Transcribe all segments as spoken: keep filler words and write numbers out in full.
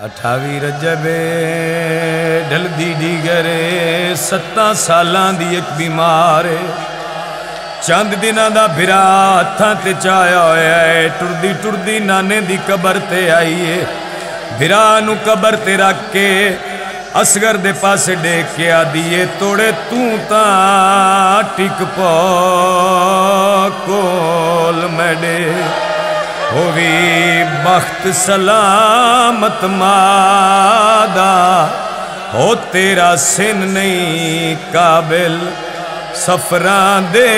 अठावी रजबे ढलदी डीगरे सत्ता सालां दी एक बीमार चंद दिना दा फिरा हत्थां ते चाया होया है। टुरदी टुरदी नाने दी कबर ते आई है। फिरा नू कबर ते रख के असगर दे पासे देख के आदी है, तोड़े तू तां टिक पौ कोल मैडे होवी बख्त सलामत मादा हो तेरा सिन नहीं काबिल सफरां दे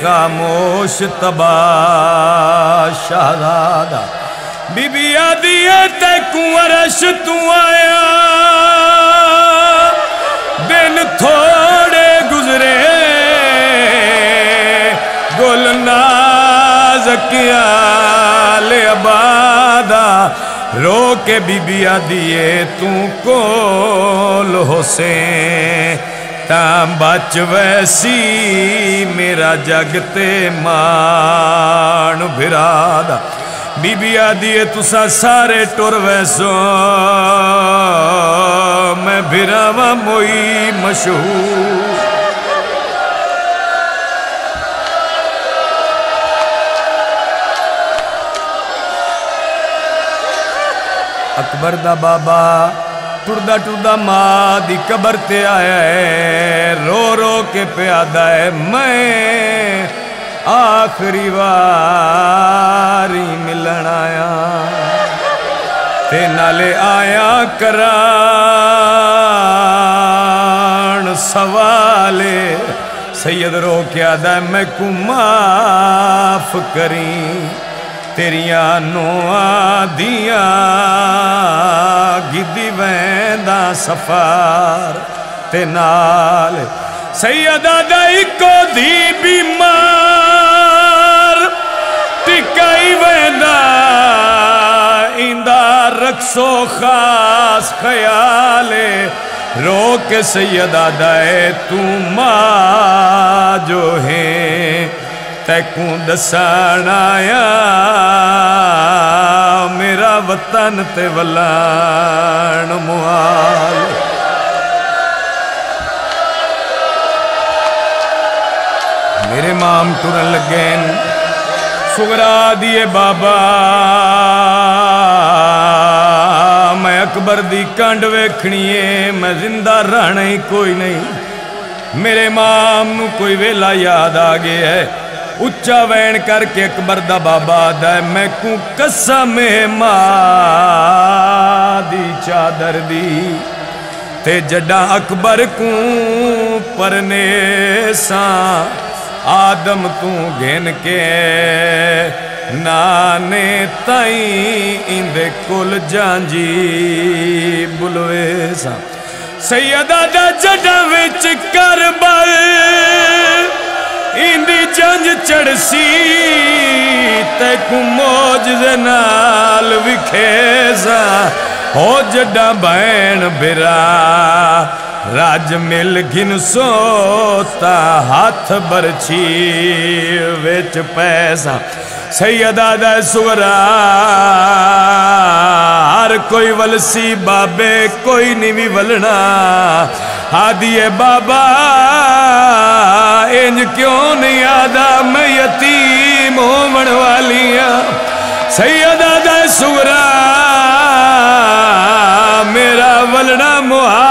खामोश तबाशादा। बीबी आदि ते कुंवर अश तू आया दिन थोड़े गुजरे गुलना जकिया बादा रो के बीबिया दिए तू कोल होसे बच वैसी मेरा जगते मान बिरादा। बीबिया दिए तुसा सारे टुर वैसो मैं बिरावा मोई मशहूर अकबर दा बाबा टुरदा टुरदा माँ दी कबर ते आया है, रो रो के प्यादा है मैं आखिरी वारी मिलन आया ते नाले आया करान सवाले। सैयद रो के आदा है मैं को माफ करी तेरिया नोआ दिया गिदी वैंदा सफार ते नाल सैयदा दाई को दी बीमार टिकाई वैंदा इंदा रखसो खास खयाले रो के सैयदा दाए तू माँ जो है तैकू दसान आया मेरा वतन ते वलान मुआल। मेरे माम टुरन लगे सुगरा दिए बाबा मैं अकबर दी कंड वेखनी है, मैं जिंदा रहना ही कोई नहीं। मेरे माम नू कोई वेला याद आ गया है। उच्चा वैन करके अकबर दा बाबा दा मैं कू कसम मां दी चादर दी ते जड़ा अकबर कू परने सा आदम तू घेन के नाने ताई इंदे कुल जांजी बुलवे सा। सैयदा दा जड़ा विच कर बल इंदी जंज चढ़सी तैकू मौज दे नाल विखेसा हो जड़ा बैन बिरा राज मिल घिन सोता हाथ बरछी विच पैसा। सैयदा दा सुगरा हर कोई वलसी बाबे कोई नहीं भी वलना आदिए बाबा इंज क्यों नहीं आदा मैं यतीम होवन वालिया। सैयदा दा सुगरा मेरा वलना मुहा